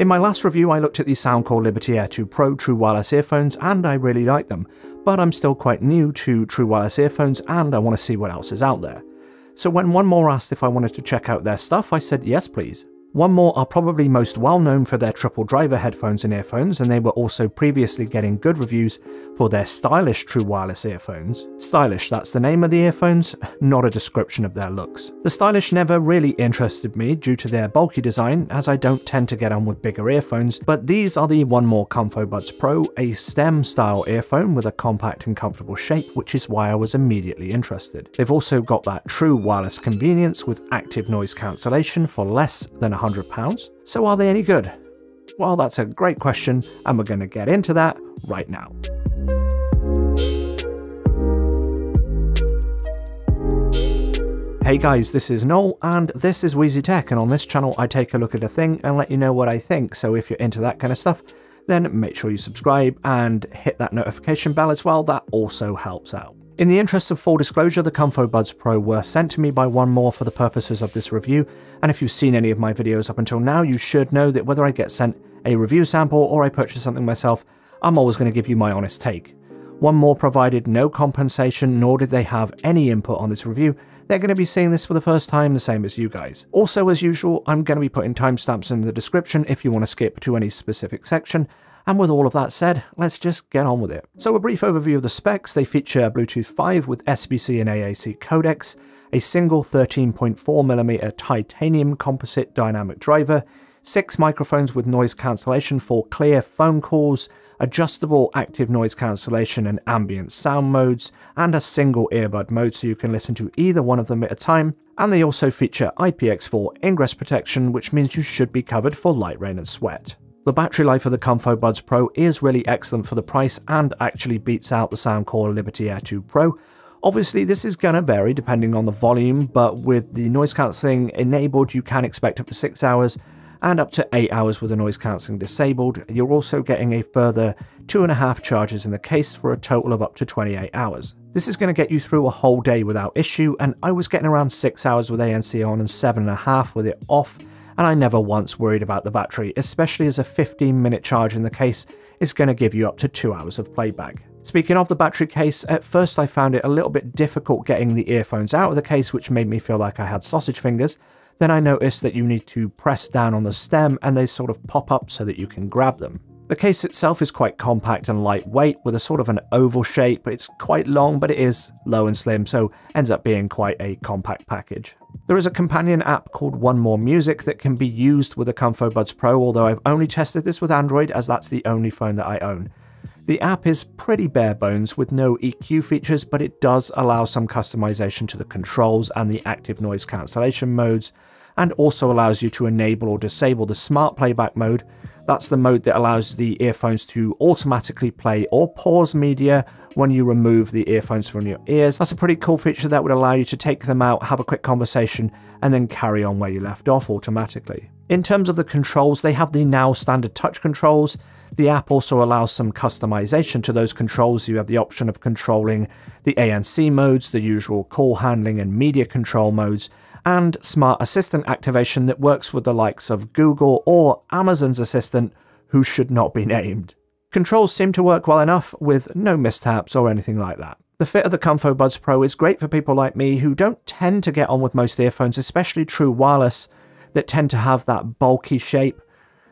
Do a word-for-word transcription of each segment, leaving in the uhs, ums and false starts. In my last review, I looked at the Soundcore Liberty Air two Pro True Wireless Earphones and I really like them, but I'm still quite new to True Wireless Earphones and I want to see what else is out there. So when one more asked if I wanted to check out their stuff, I said yes please. one more are probably most well known for their triple driver headphones and earphones, and they were also previously getting good reviews for their Stylish True Wireless earphones. Stylish, that's the name of the earphones, not a description of their looks. The Stylish never really interested me due to their bulky design, as I don't tend to get on with bigger earphones, but these are the one more ComfoBuds Pro, a stem style earphone with a compact and comfortable shape, which is why I was immediately interested. They've also got that true wireless convenience with active noise cancellation for less than a one hundred pounds. So are they any good? Well, that's a great question, and we're going to get into that right now. Hey guys, this is Noel and this is Wheezy Tech, and on this channel I take a look at a thing and let you know what I think, so if you're into that kind of stuff then make sure you subscribe and hit that notification bell as well, that also helps out. In the interest of full disclosure, the ComfoBuds Pro were sent to me by one more for the purposes of this review, and if you've seen any of my videos up until now, you should know that whether I get sent a review sample or I purchase something myself, I'm always going to give you my honest take. one more provided no compensation, nor did they have any input on this review. They're going to be seeing this for the first time, the same as you guys. Also, as usual, I'm going to be putting timestamps in the description if you want to skip to any specific section. And with all of that said, let's just get on with it. So a brief overview of the specs. They feature Bluetooth five with S B C and A A C codecs, a single thirteen point four millimeter titanium composite dynamic driver, six microphones with noise cancellation for clear phone calls, adjustable active noise cancellation and ambient sound modes, and a single earbud mode so you can listen to either one of them at a time. And they also feature I P X four ingress protection, which means you should be covered for light, rain and sweat. The battery life of the ComfoBuds Pro is really excellent for the price and actually beats out the Soundcore Liberty Air two Pro. Obviously this is going to vary depending on the volume, but with the noise cancelling enabled you can expect up to six hours and up to eight hours with the noise cancelling disabled. You're also getting a further two and a half charges in the case for a total of up to twenty-eight hours. This is going to get you through a whole day without issue, and I was getting around six hours with A N C on and seven and a half with it off, and I never once worried about the battery, especially as a fifteen minute charge in the case is going to give you up to two hours of playback. Speaking of the battery case, at first I found it a little bit difficult getting the earphones out of the case, which made me feel like I had sausage fingers. Then I noticed that you need to press down on the stem and they sort of pop up so that you can grab them. The case itself is quite compact and lightweight with a sort of an oval shape. It's quite long, but it is low and slim, so ends up being quite a compact package. There is a companion app called one more Music that can be used with the ComfoBuds Pro, although I've only tested this with Android as that's the only phone that I own. The app is pretty bare bones with no E Q features, but it does allow some customization to the controls and the active noise cancellation modes, and also allows you to enable or disable the smart playback mode. That's the mode that allows the earphones to automatically play or pause media when you remove the earphones from your ears. That's a pretty cool feature that would allow you to take them out, have a quick conversation, and then carry on where you left off automatically. In terms of the controls, they have the now standard touch controls. The app also allows some customization to those controls. You have the option of controlling the A N C modes, the usual call handling and media control modes, and smart assistant activation that works with the likes of Google or Amazon's assistant, who should not be named. Controls seem to work well enough with no mishaps or anything like that. The fit of the ComfoBuds Pro is great for people like me who don't tend to get on with most earphones, especially true wireless, that tend to have that bulky shape.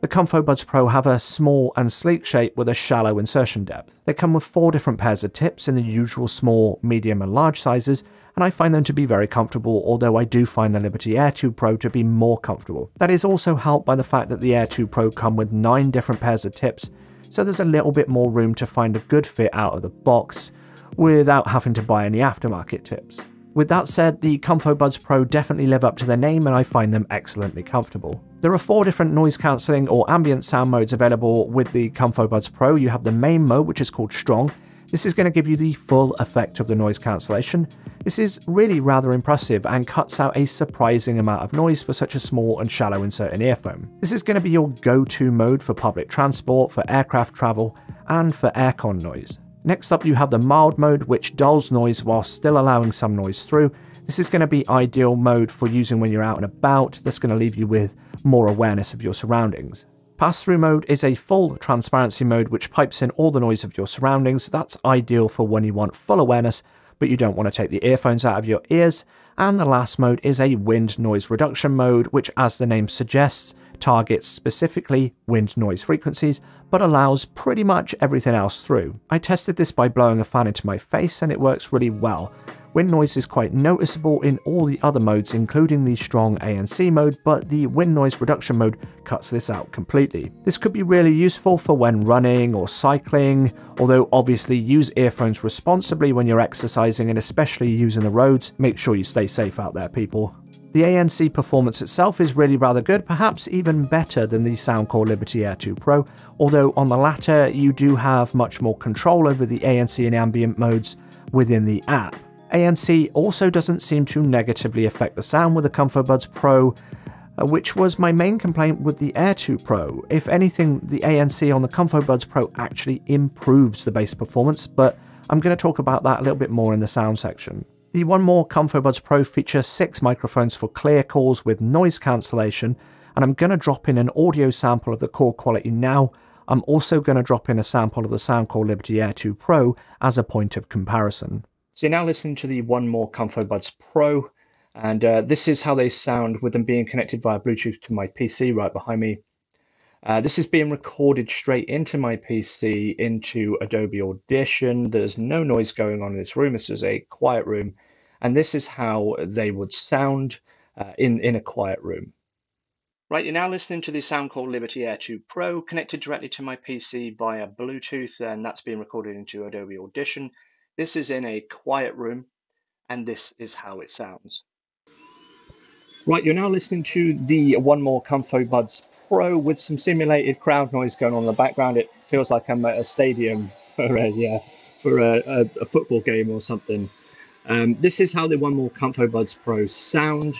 The ComfoBuds Pro have a small and sleek shape with a shallow insertion depth. They come with four different pairs of tips in the usual small, medium and large sizes, and I find them to be very comfortable, although I do find the Liberty Air two Pro to be more comfortable. That is also helped by the fact that the Air two Pro come with nine different pairs of tips, so there's a little bit more room to find a good fit out of the box without having to buy any aftermarket tips. With that said, the ComfoBuds Pro definitely live up to their name and I find them excellently comfortable. There are four different noise cancelling or ambient sound modes available with the ComfoBuds Pro. You have the main mode, which is called Strong. This is going to give you the full effect of the noise cancellation. This is really rather impressive and cuts out a surprising amount of noise for such a small and shallow inserting earphone. This is going to be your go-to mode for public transport, for aircraft travel, and for aircon noise. Next up you have the mild mode, which dulls noise while still allowing some noise through. This is going to be ideal mode for using when you're out and about. That's going to leave you with more awareness of your surroundings. Pass-through mode is a full transparency mode which pipes in all the noise of your surroundings. That's ideal for when you want full awareness, but you don't want to take the earphones out of your ears. And the last mode is a wind noise reduction mode, which, as the name suggests, targets specifically wind noise frequencies, but allows pretty much everything else through. I tested this by blowing a fan into my face and it works really well. Wind noise is quite noticeable in all the other modes, including the strong A N C mode, but the wind noise reduction mode cuts this out completely. This could be really useful for when running or cycling, although obviously use earphones responsibly when you're exercising and especially using the roads. Make sure you stay safe out there, people. The A N C performance itself is really rather good, perhaps even better than the Soundcore Liberty Air two Pro, although on the latter you do have much more control over the A N C and ambient modes within the app. A N C also doesn't seem to negatively affect the sound with the ComfoBuds Pro, which was my main complaint with the Air two Pro. If anything, the A N C on the ComfoBuds Pro actually improves the bass performance, but I'm going to talk about that a little bit more in the sound section. The one more ComfoBuds Pro features six microphones for clear calls with noise cancellation, and I'm going to drop in an audio sample of the call quality now. I'm also going to drop in a sample of the Soundcore Liberty Air two Pro as a point of comparison. So you're now listening to the one more ComfoBuds Pro, and uh, this is how they sound with them being connected via Bluetooth to my P C right behind me. Uh, this is being recorded straight into my P C, into Adobe Audition. There's no noise going on in this room. This is a quiet room, and this is how they would sound uh, in, in a quiet room. Right, you're now listening to the Soundcore Liberty Air two Pro, connected directly to my P C via Bluetooth, and that's being recorded into Adobe Audition. This is in a quiet room, and this is how it sounds. Right, you're now listening to the one more ComfoBuds Pro with some simulated crowd noise going on in the background. It feels like I'm at a stadium for a, yeah, for a, a, a football game or something. Um, this is how the one more ComfoBuds Pro sound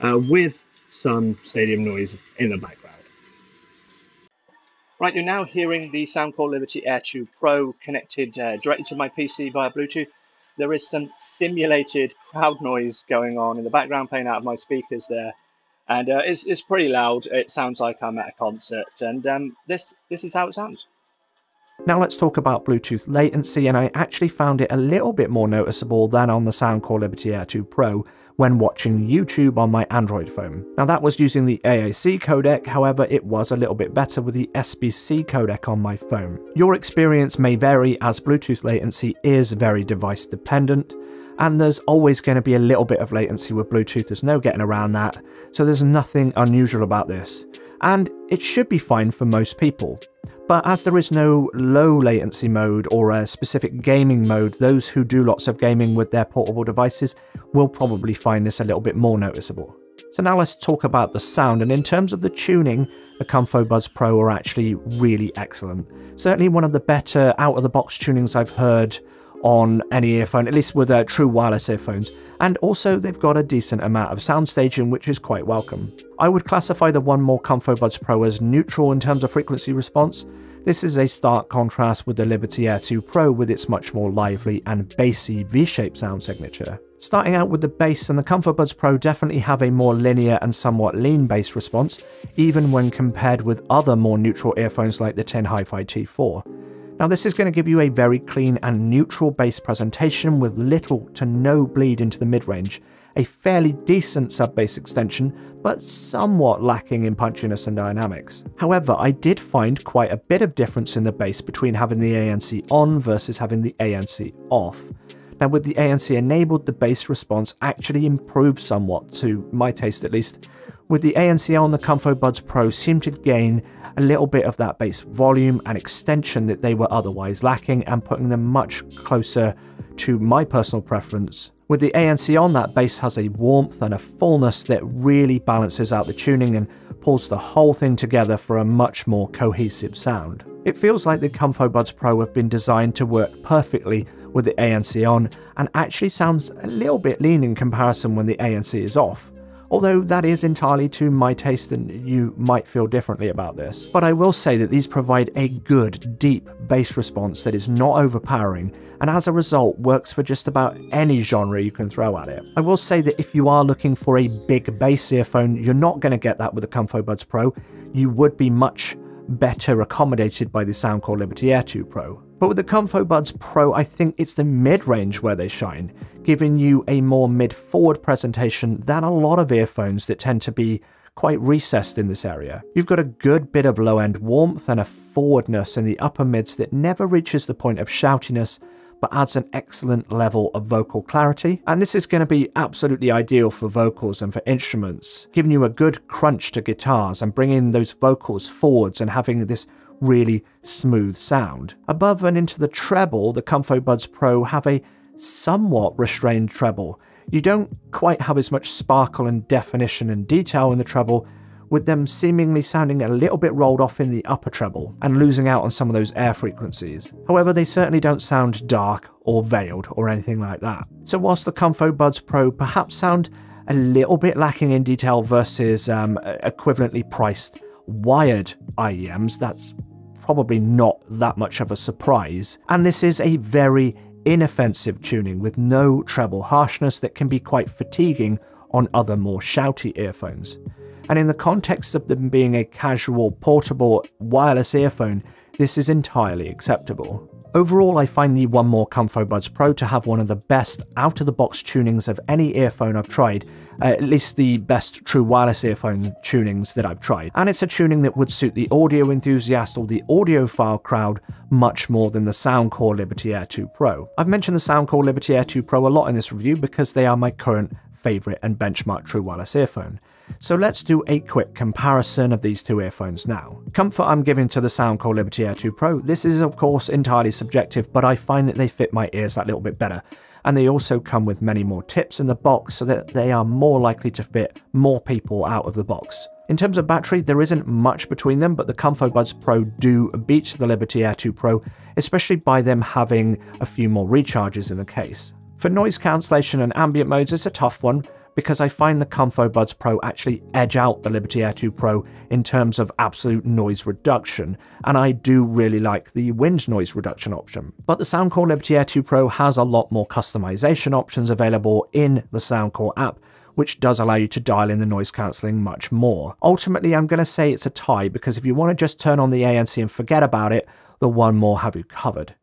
uh, with some stadium noise in the background. Right, you're now hearing the Soundcore Liberty Air two Pro connected uh, directly to my P C via Bluetooth. There is some simulated crowd noise going on in the background playing out of my speakers there. And uh, it's, it's pretty loud. It sounds like I'm at a concert. And um, this, this is how it sounds. Now let's talk about Bluetooth latency, and I actually found it a little bit more noticeable than on the Soundcore Liberty Air two Pro when watching YouTube on my Android phone. Now that was using the A A C codec, however it was a little bit better with the S B C codec on my phone. Your experience may vary as Bluetooth latency is very device dependent, and there's always going to be a little bit of latency with Bluetooth, there's no getting around that, so there's nothing unusual about this. And it should be fine for most people. But as there is no low latency mode or a specific gaming mode, those who do lots of gaming with their portable devices will probably find this a little bit more noticeable. So now let's talk about the sound, and in terms of the tuning, the ComfoBuds Pro are actually really excellent. Certainly one of the better out-of-the-box tunings I've heard on any earphone, at least with uh, true wireless earphones, and also they've got a decent amount of sound staging, which is quite welcome. I would classify the one more ComfoBuds Pro as neutral in terms of frequency response. This is a stark contrast with the Liberty Air two Pro with its much more lively and bassy V-shaped sound signature. Starting out with the bass, and the ComfoBuds Pro definitely have a more linear and somewhat lean bass response, even when compared with other more neutral earphones like the Ten Hi-Fi T four. Now this is going to give you a very clean and neutral bass presentation with little to no bleed into the mid-range, a fairly decent sub-bass extension, but somewhat lacking in punchiness and dynamics. However, I did find quite a bit of difference in the bass between having the A N C on versus having the A N C off. Now with the A N C enabled, the bass response actually improved somewhat, to my taste at least. With the A N C on, the ComfoBuds Pro seemed to gain a little bit of that bass volume and extension that they were otherwise lacking, and putting them much closer to my personal preference. With the A N C on, that bass has a warmth and a fullness that really balances out the tuning and pulls the whole thing together for a much more cohesive sound. It feels like the ComfoBuds Pro have been designed to work perfectly with the A N C on, and actually sounds a little bit lean in comparison when the A N C is off. Although that is entirely to my taste, and you might feel differently about this. But I will say that these provide a good, deep bass response that is not overpowering, and as a result works for just about any genre you can throw at it. I will say that if you are looking for a big bass earphone, you're not going to get that with the ComfoBuds Pro. You would be much better accommodated by the Soundcore Liberty Air two Pro. But with the ComfoBuds Pro, I think it's the mid-range where they shine, giving you a more mid-forward presentation than a lot of earphones that tend to be quite recessed in this area. You've got a good bit of low-end warmth and a forwardness in the upper mids that never reaches the point of shoutiness, but adds an excellent level of vocal clarity. And this is going to be absolutely ideal for vocals and for instruments, giving you a good crunch to guitars and bringing those vocals forwards and having this really smooth sound. Above and into the treble, the ComfoBuds Pro have a somewhat restrained treble. You don't quite have as much sparkle and definition and detail in the treble, with them seemingly sounding a little bit rolled off in the upper treble and losing out on some of those air frequencies. However, they certainly don't sound dark or veiled or anything like that. So whilst the ComfoBuds Pro perhaps sound a little bit lacking in detail versus um, equivalently priced wired I E Ms, that's probably not that much of a surprise. And this is a very inoffensive tuning with no treble harshness that can be quite fatiguing on other more shouty earphones. And in the context of them being a casual, portable, wireless earphone, this is entirely acceptable. Overall, I find the one more ComfoBuds Pro to have one of the best out-of-the-box tunings of any earphone I've tried, uh, at least the best true wireless earphone tunings that I've tried. And it's a tuning that would suit the audio enthusiast or the audiophile crowd much more than the Soundcore Liberty Air two Pro. I've mentioned the Soundcore Liberty Air two Pro a lot in this review because they are my current favorite and benchmark true wireless earphone. So let's do a quick comparison of these two earphones now. Comfort I'm giving to the Soundcore Liberty Air two Pro. This is of course entirely subjective, but I find that they fit my ears that little bit better. And they also come with many more tips in the box so that they are more likely to fit more people out of the box. In terms of battery, there isn't much between them, but the ComfoBuds Pro do beat the Liberty Air two Pro, especially by them having a few more recharges in the case. For noise cancellation and ambient modes, it's a tough one because I find the ComfoBuds Pro actually edge out the Liberty Air two Pro in terms of absolute noise reduction, and I do really like the wind noise reduction option. But the Soundcore Liberty Air two Pro has a lot more customization options available in the Soundcore app, which does allow you to dial in the noise cancelling much more. Ultimately, I'm going to say it's a tie because if you want to just turn on the A N C and forget about it, the one more have you covered.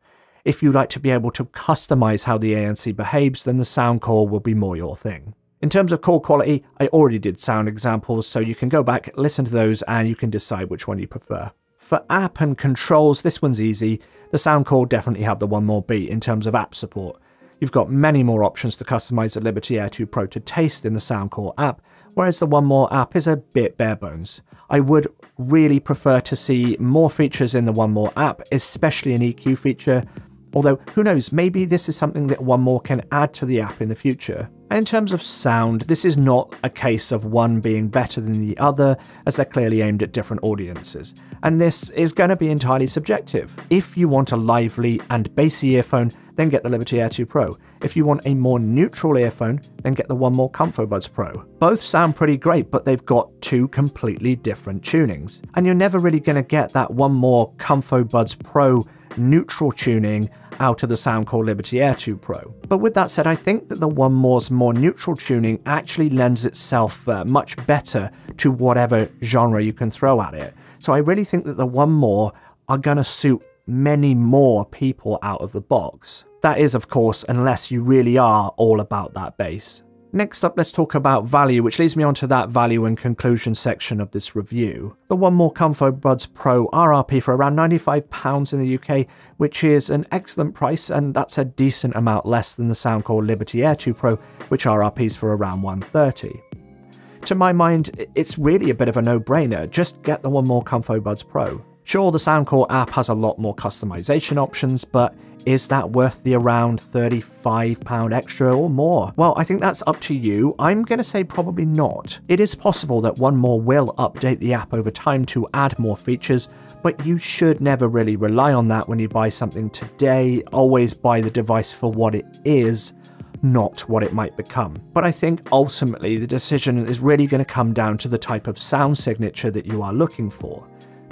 If you like to be able to customize how the A N C behaves, then the Soundcore will be more your thing. In terms of call quality, I already did sound examples, so you can go back, listen to those, and you can decide which one you prefer. For app and controls, this one's easy. The Soundcore definitely have the one more beat in terms of app support. You've got many more options to customize the Liberty Air two Pro to taste in the Soundcore app, whereas the one more app is a bit bare bones. I would really prefer to see more features in the one more app, especially an E Q feature. Although, who knows, maybe this is something that one more can add to the app in the future. And in terms of sound, this is not a case of one being better than the other, as they're clearly aimed at different audiences. And this is going to be entirely subjective. If you want a lively and bassy earphone, then get the Liberty Air two Pro. If you want a more neutral earphone, then get the one more ComfoBuds Pro. Both sound pretty great, but they've got two completely different tunings. And you're never really going to get that one more ComfoBuds Pro neutral tuning out of the Soundcore Liberty Air two Pro. But with that said, I think that the one more's more neutral tuning actually lends itself uh, much better to whatever genre you can throw at it. So I really think that the one more are going to suit many more people out of the box. That is, of course, unless you really are all about that bass. Next up, let's talk about value, which leads me on to that value and conclusion section of this review. The one more ComfoBuds Pro R R P for around ninety-five pounds in the U K, which is an excellent price, and that's a decent amount less than the Soundcore Liberty Air two Pro, which R R Ps for around one hundred thirty pounds. To my mind, it's really a bit of a no-brainer. Just get the one more ComfoBuds Pro. Sure, the Soundcore app has a lot more customization options, but is that worth the around thirty-five pounds extra or more? Well, I think that's up to you. I'm going to say probably not. It is possible that one more will update the app over time to add more features, but you should never really rely on that when you buy something today. Always buy the device for what it is, not what it might become. But I think ultimately the decision is really going to come down to the type of sound signature that you are looking for.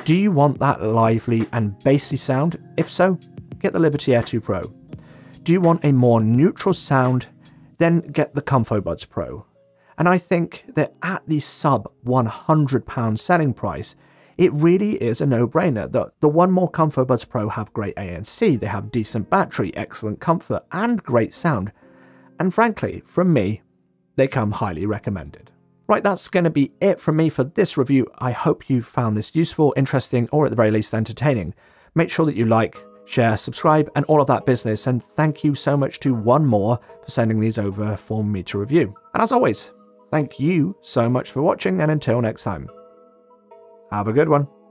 Do you want that lively and bassy sound? If so, get the Liberty Air two Pro. Do you want a more neutral sound? Then get the ComfoBuds Pro. And I think that at the sub one hundred pound selling price, it really is a no-brainer. The, the one more ComfoBuds Pro have great A N C, they have decent battery, excellent comfort, and great sound. And frankly, from me, they come highly recommended. Right, that's going to be it from me for this review. I hope you found this useful, interesting, or at the very least entertaining. Make sure that you like, share, subscribe, and all of that business. And thank you so much to one more for sending these over for me to review. And as always, thank you so much for watching, and until next time, have a good one.